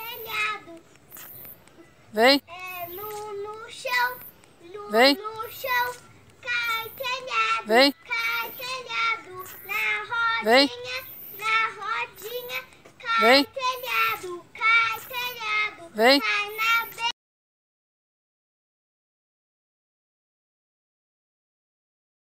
telhado. Vem. É, no chão. Vem. No chão cai telhado. Vem. Cai telhado. Na rodinha. Vem. Na rodinha cai. Vem. Telhado. Cai telhado. Vem. Cai